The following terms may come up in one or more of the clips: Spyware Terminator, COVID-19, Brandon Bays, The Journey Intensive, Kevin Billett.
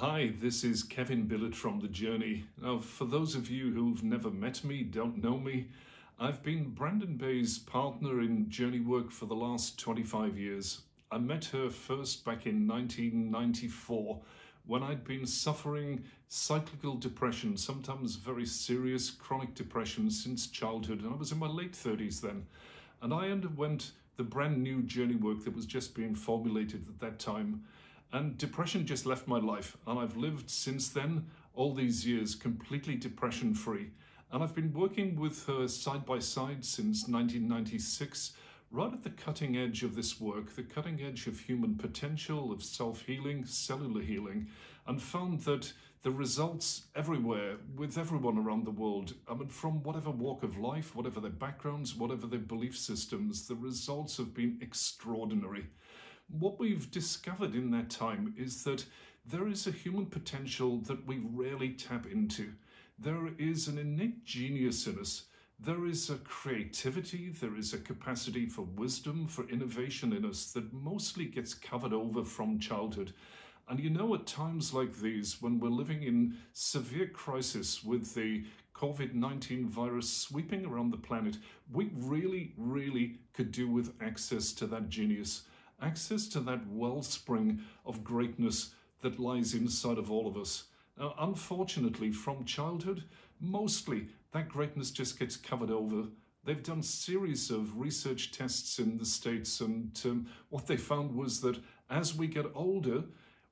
Hi, this is Kevin Billett from The Journey. Now, for those of you who've never met me, don't know me, I've been Brandon Bays' partner in Journey work for the last 25 years. I met her first back in 1994 when I'd been suffering cyclical depression, sometimes very serious chronic depression since childhood, and I was in my late 30s then. And I underwent the brand new Journey work that was just being formulated at that time. And depression just left my life, and I've lived since then all these years completely depression free. And I've been working with her side by side since 1996, right at the cutting edge of this work, the cutting edge of human potential, of self-healing, cellular healing, and found that the results everywhere, with everyone around the world, I mean, from whatever walk of life, whatever their backgrounds, whatever their belief systems, the results have been extraordinary. What we've discovered in that time is that there is a human potential that we rarely tap into. There is an innate genius in us. There is a creativity, there is a capacity for wisdom, for innovation in us that mostly gets covered over from childhood. And you know, at times like these, when we're living in severe crisis with the COVID-19 virus sweeping around the planet, we really could do with access to that genius. Access to that wellspring of greatness that lies inside of all of us. Now, unfortunately, from childhood, mostly that greatness just gets covered over. They've done series of research tests in the States, and what they found was that as we get older,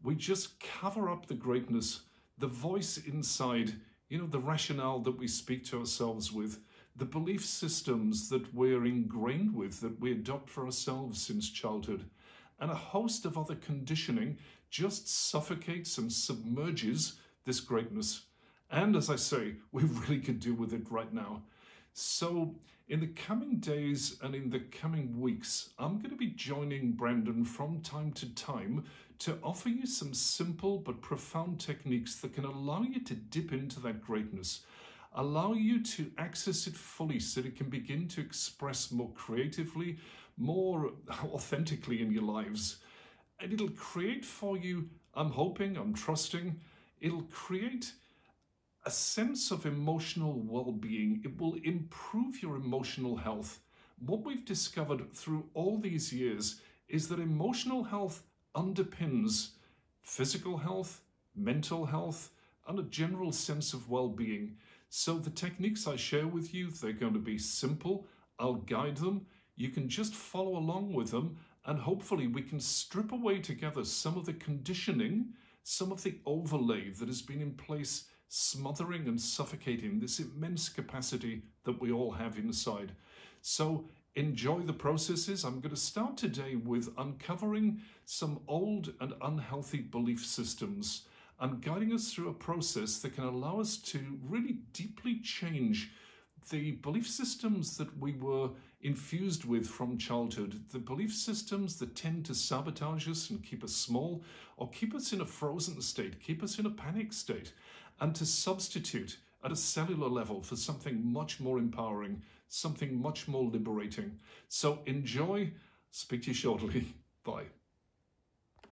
we just cover up the greatness, the voice inside, you know, the rationale that we speak to ourselves with, the belief systems that we're ingrained with, that we adopt for ourselves since childhood, and a host of other conditioning just suffocates and submerges this greatness. And as I say, we really could do with it right now. So in the coming days and in the coming weeks, I'm going to be joining Brandon from time to time to offer you some simple but profound techniques that can allow you to dip into that greatness, allow you to access it fully so that it can begin to express more creatively, more authentically in your lives. And it'll create for you, I'm hoping, I'm trusting, it'll create a sense of emotional well-being. It will improve your emotional health. What we've discovered through all these years is that emotional health underpins physical health, mental health, and a general sense of well-being. So the techniques I share with you, they're going to be simple. I'll guide them. You can just follow along with them, and hopefully we can strip away together some of the conditioning, some of the overlay that has been in place, smothering and suffocating this immense capacity that we all have inside. So enjoy the processes. I'm going to start today with uncovering some old and unhealthy belief systems, and guiding us through a process that can allow us to really deeply change the belief systems that we were infused with from childhood, the belief systems that tend to sabotage us and keep us small, or keep us in a frozen state, keep us in a panic state, and to substitute at a cellular level for something much more empowering, something much more liberating. So enjoy. Speak to you shortly. Bye.